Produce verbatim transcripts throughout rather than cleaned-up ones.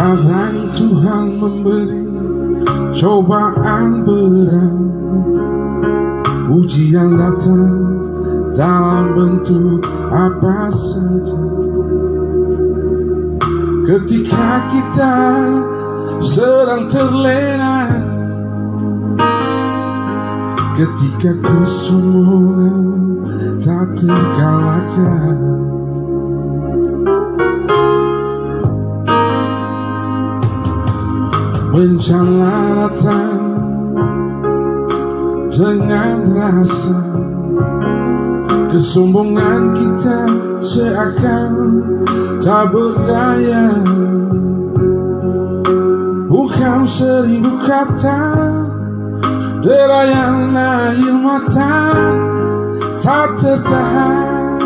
kadang Tuhan memberi cobaan berat, ujian datang dalam bentuk apa saja. Ketika kita sedang terlena, ketika kesombongan tak terkalahkan, bencana datang dengan rasa kesombongan kita seakan tak berdaya. Bukan seribu kata, derayan air mata tak tertahan.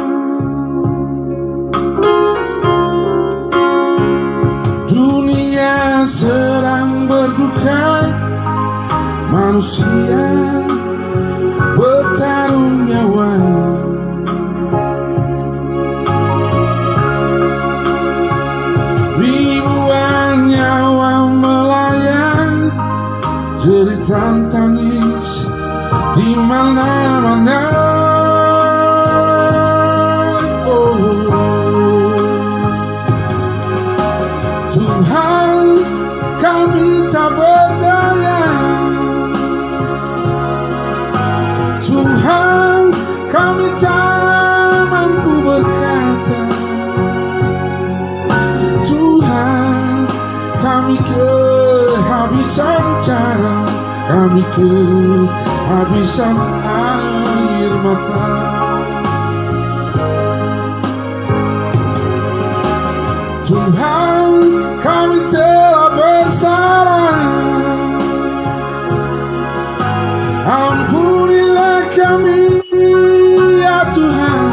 Dunia sedang berduka, manusia bertarung nyawa. Ribuan nyawa melayang, jeritan tangis di mana-mana. Kehabisan cara, kami kehabisan air mata. Tuhan, kami telah bersalah, ampunilah kami ya Tuhan.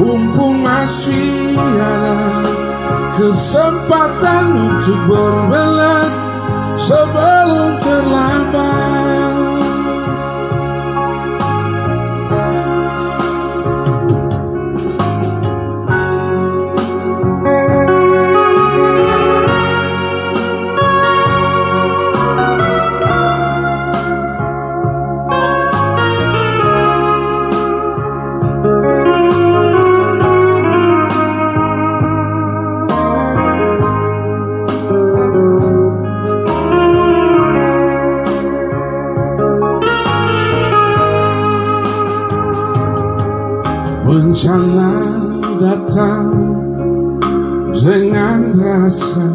Mumpung masih ada kesempatan untuk berbelah sebelum terlambat. Bencana datang dengan rasa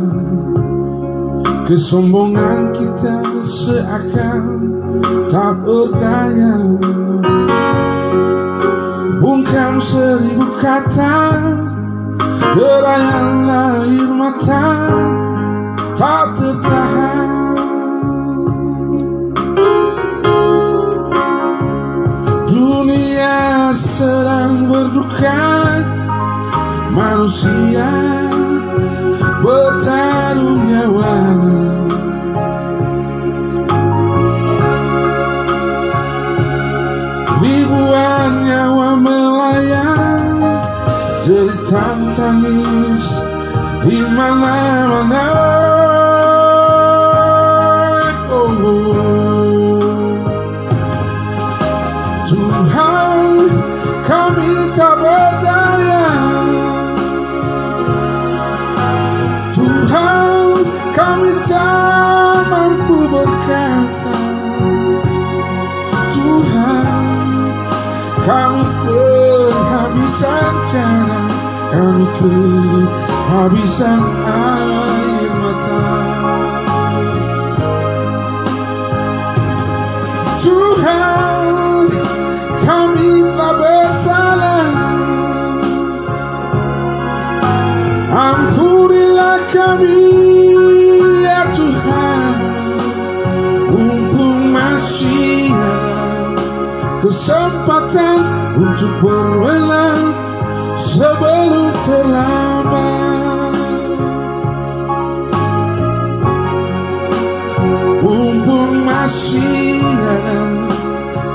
kesombongan kita seakan tak berdaya. Bungkam seribu kata, derayan air mata tak tertahan. Dunia sedang berduka, manusia bertarung nyawa. Ribuan nyawa melayang, jeritan tangis di mana-mana. Oh, oh. Tuhan, kami tak berdaya, Tuhan, kami tak mampu berkata, Tuhan, kami kehabisan cara, kami kehabisan air mata. Tuhan, kami telah bersalah, ampunilah kami ya Tuhan. Mumpung masih ada kesempatan untuk berbelah sebelum terlambat. Mumpung masih ada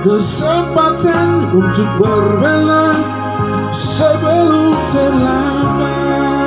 kesempatan untuk berbelah sebelum terlambat.